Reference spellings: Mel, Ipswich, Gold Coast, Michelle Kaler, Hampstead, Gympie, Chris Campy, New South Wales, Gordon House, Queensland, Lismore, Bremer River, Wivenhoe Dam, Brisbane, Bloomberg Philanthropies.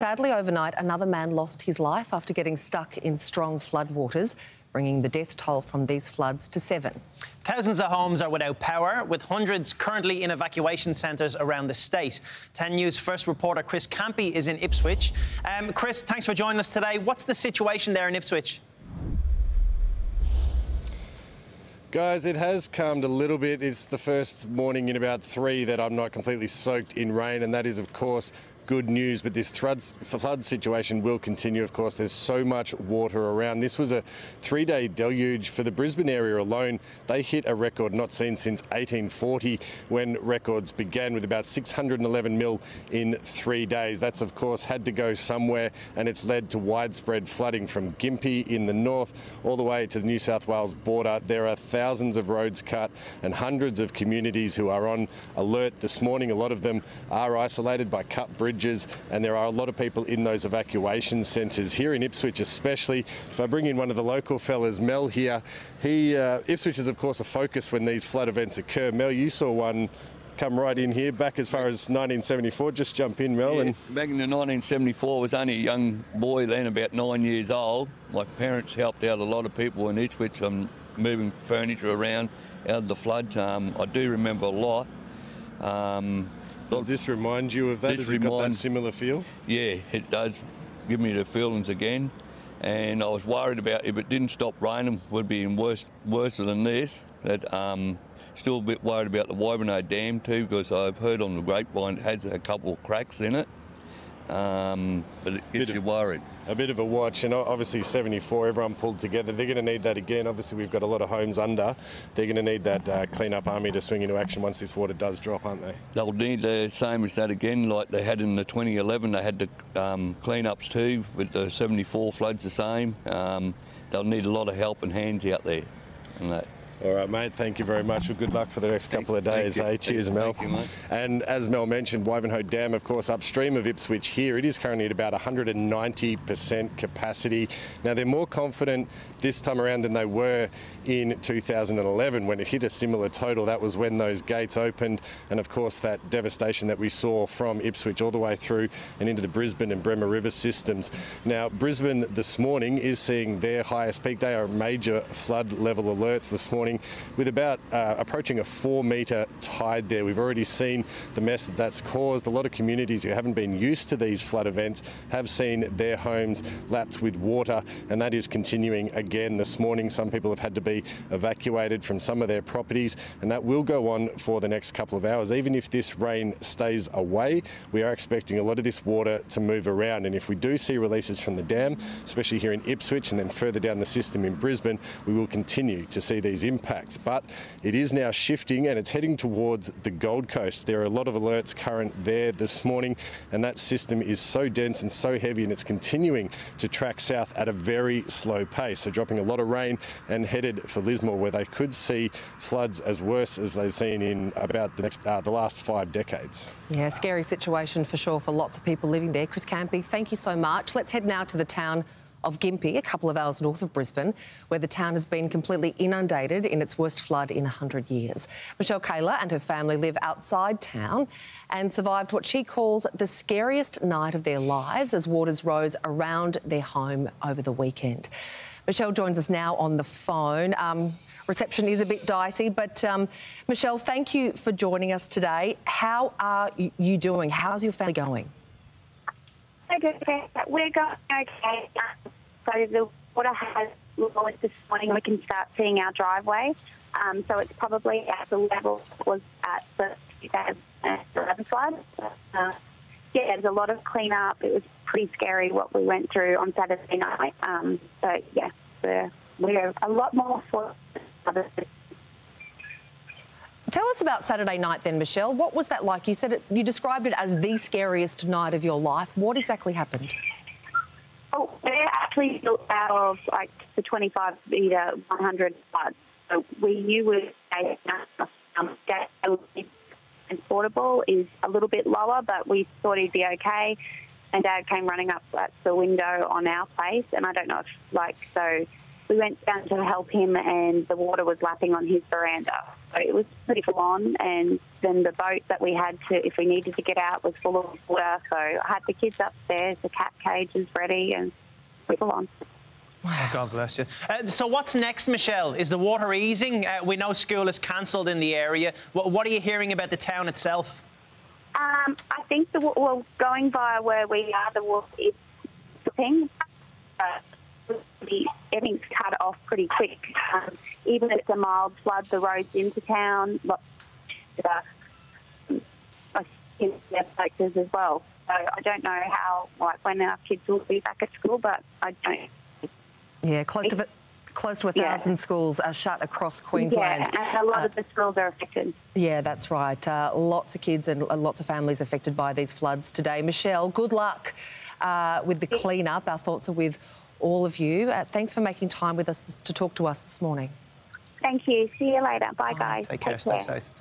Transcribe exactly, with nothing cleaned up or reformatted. Sadly, overnight, another man lost his life after getting stuck in strong floodwaters, bringing the death toll from these floods to seven. Thousands of homes are without power, with hundreds currently in evacuation centres around the state. ten News First reporter Chris Campy is in Ipswich. Um, Chris, thanks for joining us today. What's the situation there in Ipswich? Guys, it has calmed a little bit. It's the first morning in about three that I'm not completely soaked in rain, and that is, of course, good news. But this flood situation will continue, of course. There's so much water around. This was a three-day deluge for the Brisbane area alone. They hit a record not seen since eighteen forty, when records began, with about six hundred eleven mil in three days. That's, of course, had to go somewhere, and it's led to widespread flooding from Gympie in the north all the way to the New South Wales border. There are thousands of roads cut and hundreds of communities who are on alert this morning. A lot of them are isolated by cut bridges, and there are a lot of people in those evacuation centres here in Ipswich especially. If I bring in one of the local fellas, Mel here, he uh, Ipswich is of course a focus when these flood events occur. Mel, you saw one come right in here back as far as nineteen seventy-four. Just jump in, Mel. Yeah, and back in the nineteen seventy-four, I was only a young boy then, about nine years old. My parents helped out a lot of people in Ipswich, um, moving furniture around out of the flood. Um, I do remember a lot. Um, Does this remind you of that? This Has it got that similar feel? Yeah, it does give me the feelings again. And I was worried about if it didn't stop raining, it would be in worse, worse than this. That, um, still a bit worried about the Wivenhoe Dam too, because I've heard on the grapevine it has a couple of cracks in it. Um, but it gets you worried. A bit of a watch, and obviously seventy-four, everyone pulled together. They're going to need that again. Obviously, we've got a lot of homes under. They're going to need that uh, clean-up army to swing into action once this water does drop, aren't they? They'll need the same as that again, like they had in the twenty eleven. They had the um, clean-ups too, with the seventy-four floods the same. Um, they'll need a lot of help and hands out there. And that. All right, mate, thank you very much. Well, good luck for the next couple of days. Hey, cheers, Mel. Thank you, mate. And as Mel mentioned, Wivenhoe Dam, of course, upstream of Ipswich here, it is currently at about one hundred ninety percent capacity. Now, they're more confident this time around than they were in two thousand eleven when it hit a similar total. That was when those gates opened, and, of course, that devastation that we saw from Ipswich all the way through and into the Brisbane and Bremer River systems. Now, Brisbane this morning is seeing their highest peak. They are major flood level alerts this morning, with about uh, approaching a four metre tide there. We've already seen the mess that that's caused. A lot of communities who haven't been used to these flood events have seen their homes lapped with water, and that is continuing again this morning. Some people have had to be evacuated from some of their properties, and that will go on for the next couple of hours. Even if this rain stays away, we are expecting a lot of this water to move around, and if we do see releases from the dam, especially here in Ipswich and then further down the system in Brisbane, we will continue to see these impacts. impacts, but it is now shifting and it's heading towards the Gold Coast. There are a lot of alerts current there this morning, and that system is so dense and so heavy, and it's continuing to track south at a very slow pace. So dropping a lot of rain and headed for Lismore, where they could see floods as worse as they've seen in about the, next, uh, the last five decades. Yeah, scary situation for sure for lots of people living there. Chris Campy, thank you so much. Let's head now to the town of Gympie, a couple of hours north of Brisbane, where the town has been completely inundated in its worst flood in one hundred years. Michelle Kaler and her family live outside town and survived what she calls the scariest night of their lives as waters rose around their home over the weekend. Michelle joins us now on the phone. Um, reception is a bit dicey, but um, Michelle, thank you for joining us today. How are you doing? How's your family going? We're going okay. So the water has lowered this morning. We can start seeing our driveway. Um, so it's probably at the level it was at the two thousand eleven flood. Uh, yeah, there's a lot of clean-up. It was pretty scary what we went through on Saturday night. Um, so, yeah, we're, we're a lot more for others. Tell us about Saturday night then, Michelle. What was that like? You said it, you described it as the scariest night of your life. What exactly happened? Oh, we're actually built out of like the twenty-five metre, one hundred floods. So we knew we were um, and portable is a little bit lower, but we thought he'd be okay. And Dad came running up at the window on our place, and I don't know if like so we went down to help him and the water was lapping on his veranda. So it was pretty full on, and then the boat that we had to, if we needed to get out, was full of water. So I had the kids upstairs, the cat cage is ready, and we're full on. Wow. Oh, God bless you. Uh, so what's next, Michelle? Is the water easing? Uh, we know school is cancelled in the area. What, what are you hearing about the town itself? Um, I think, the well, going by where we are, the water is dipping. Uh, Everything's cut off pretty quick. Um, even if it's a mild flood, the roads into town, lots of their places as well. So I don't know how, like, when our kids will be back at school, but I don't. Yeah, close to it. Close to a thousand yeah. schools are shut across Queensland. Yeah, and a lot uh, of the schools are affected. Yeah, that's right. Uh, lots of kids and lots of families affected by these floods today. Michelle, good luck uh, with the clean-up. Our thoughts are with all of you. Uh, thanks for making time with us this, to talk to us this morning. Thank you. See you later. Bye, guys. Take care. Take care. Stay safe.